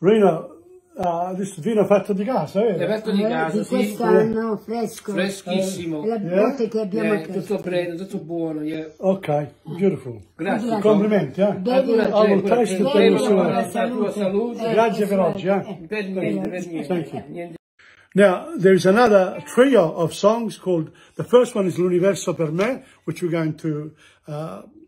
Rina vino fatto di casa, vero? È fatto di casa, sì. Quest'anno fresco. Freschissimo. La botte che abbiamo aperto. Tutto bello, tutto buono. Yeah. Ok, beautiful. Grazie. Complimenti, eh? Buona salute. Grazie per oggi, eh? Per niente. Thank you. Now, there is another trio of songs called, the first one is L'universo per me, which we're going to,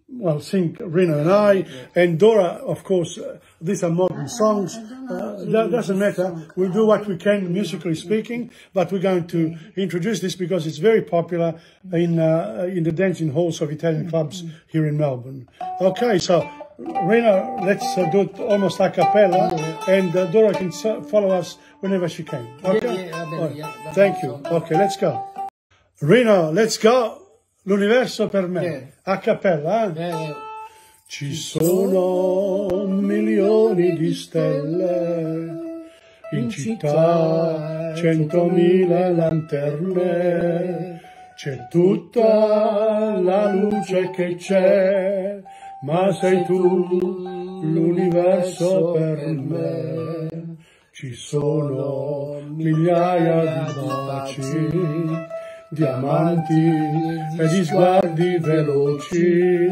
well, sing Rina and I, and Dora, of course, these are modern songs, that doesn't matter, we'll do what we can musically speaking, but we're going to introduce this because it's very popular in the dancing halls of Italian clubs here in Melbourne. Okay, so Rina, let's do it almost a cappella, and Dora can follow us whenever she can, okay? Right. Thank you, okay, let's go. Rina, let's go! L'universo per me, a cappella, eh? Ci sono milioni di stelle, in città 100.000 lanterne, c'è tutta la luce che c'è, ma sei tu l'universo per me. Ci sono migliaia di baci, diamanti e di sguardi veloci,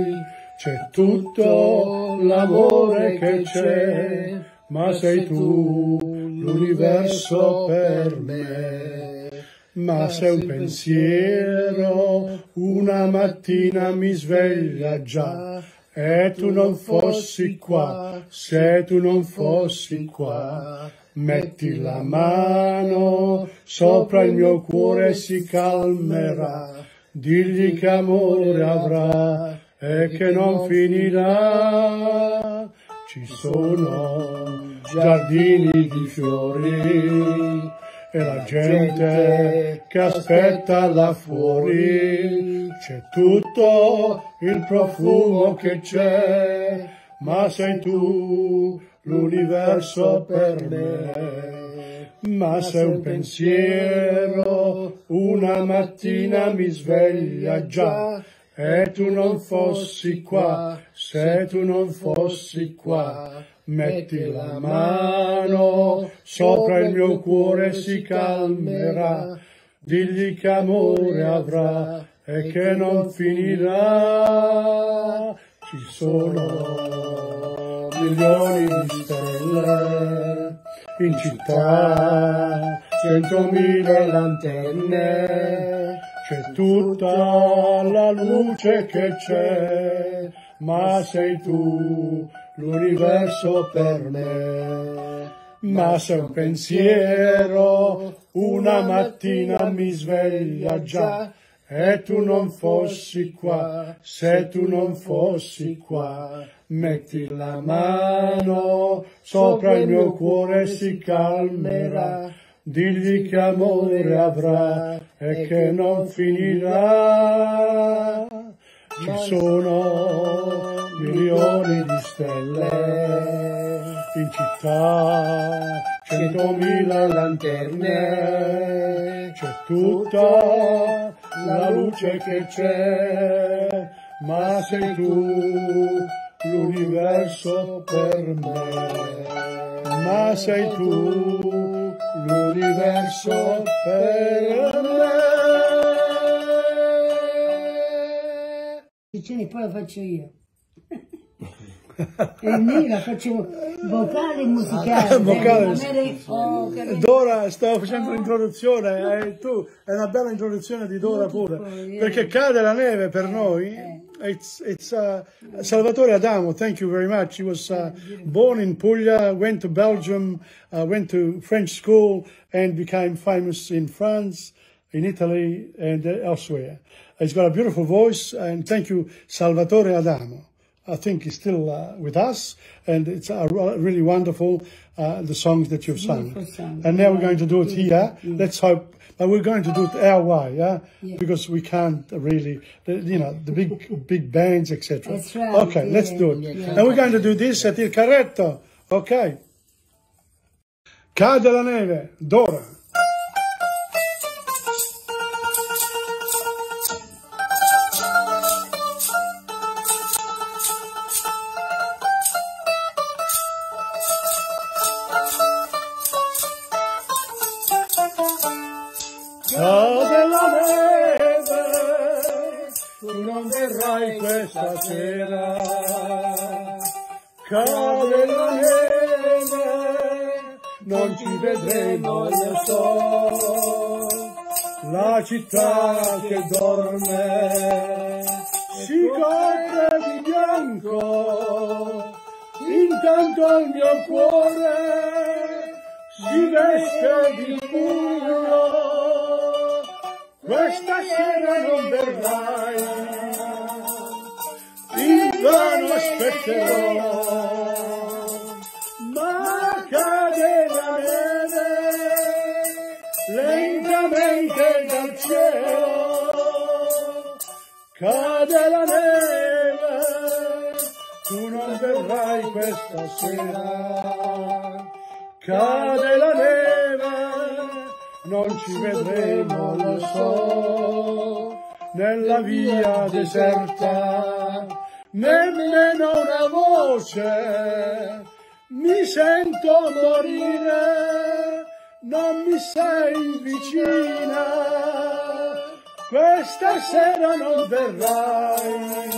c'è tutto l'amore che c'è, ma sei tu l'universo per me. Ma se un pensiero una mattina mi sveglia già, e tu non fossi qua, se tu non fossi qua, metti la mano sopra il mio cuore e si calmerà, digli che amore avrà e che non finirà. Ci sono giardini di fiori e la gente che aspetta là fuori, c'è tutto il profumo che c'è, ma sei tu l'universo per me. Ma se un pensiero una mattina mi sveglia già, e tu non fossi qua, se tu non fossi qua, metti la mano sopra il mio cuore e si calmerà, digli che amore avrà e che non finirà. Ci sono milioni di stelle in città, 100.000 lanterne, c'è tutta la luce che c'è, ma sei tu l'universo per me. Ma se un pensiero una mattina mi sveglia già, e tu non fossi qua, se tu non fossi qua, metti la mano sopra il mio cuore e si calmerà, digli che amore avrà e che non finirà. Ci sono milioni di stelle in città, 100.000 lanterne, c'è tutta la luce che c'è, ma sei tu l'universo per me, ma sei tu l'universo per me. E ce ne poi la faccio io. E me la faccio vocale e musicale. Vocale. Dora, stavo facendo l'introduzione, tu, è una bella introduzione di Dora pure, perché Cade la neve per noi. It's Salvatore Adamo, thank you very much. He was born in Puglia, went to Belgium, went to French school and became famous in France, in Italy and elsewhere. He's got a beautiful voice and thank you, Salvatore Adamo. I think he's still with us and it's really wonderful, the songs that you've sung. And now we're going to do it here. Let's hope. But we're going to do it our way, yeah? Because we can't really, you know, the big bands, etc. That's right. Okay, let's do it. And we're going to do this at Il Carretto. Okay. Cade la neve, Dora. questa sera cade la neve, non ci vedremo, io so, la città che dorme si copre di bianco, intanto il mio cuore si veste di puro, questa sera non verrai, in vano aspetterò, ma cade la neve lentamente dal cielo, cade la neve, tu non verrai questa sera, cade la neve, non ci vedremo, lo so, nella via deserta, nemmeno una voce, mi sento morire, non mi sei vicina, questa sera non verrai,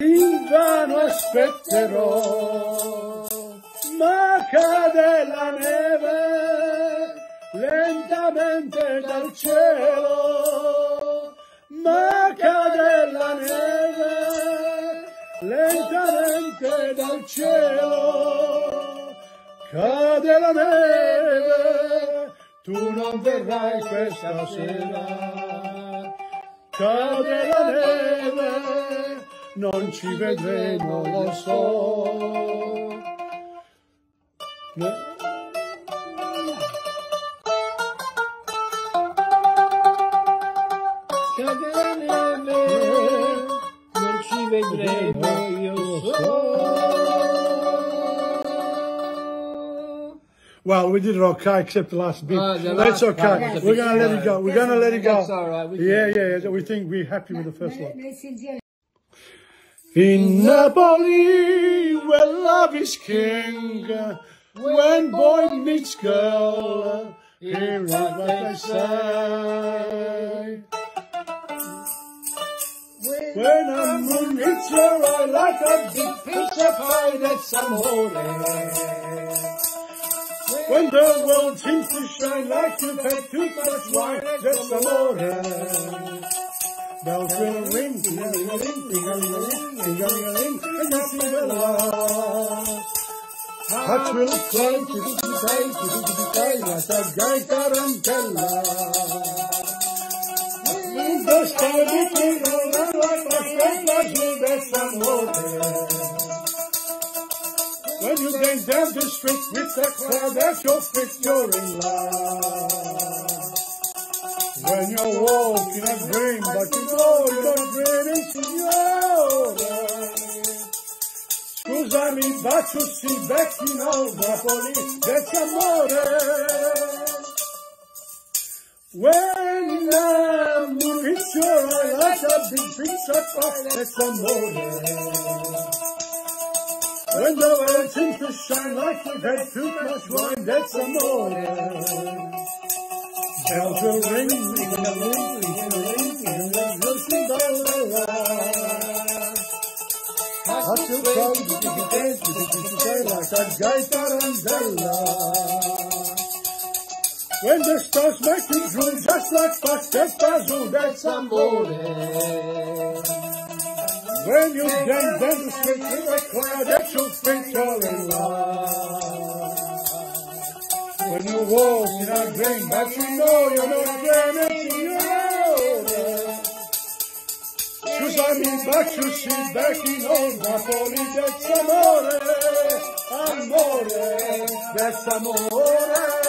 invano aspetterò. Ma cade la neve lentamente dal cielo, ma cade la neve lentamente dal cielo, cade la neve, tu non verrai questa sera, cade la neve, non ci vedremo, lo so. No. Cade la neve, non ci vedremo, io so. Well, we did it okay except the last bit. That's okay. We're gonna let it go. We're gonna let it go. That's all right. Yeah. We think we're happy with the first one. In Napoli, where love is king. When boy meets girl, hear what they say. When a moon hits her eye like a big pizza pie, that's amore. When the world seems to shine like you've had too much wine, that's amore. Bells will ring, ting-a-ling-a-ling, ting-a-ling-a-ling, ting-a-ling-a-ling, and that's the love. Hearts will cry, kitty-kitty cry, like a gay tarantella. When the star is in the night, like a stranger, that's amore. When you dance down the street with that crowd, that's your fix, you're in love. When you're walking a dream, but you know you're dreaming, signora. Scusami, ma tu si becchi in Napoli, that's amore. When I'm in picture, I like a big picture, that's amore. When the world seems to shine like you've had too much wine, that's amore. Bells will ring, hearts will cry, kitty-kitty cry, like a gay tarantella. When the stars make you drool, just like pastezza, that's amore. When you dance down the street with a crowd, that's your fate, you're in love. When you walk in a dream, but you know you're not dreaming, scusami, ma tu si becchi in Napoli, that's amore, amore, that's amore.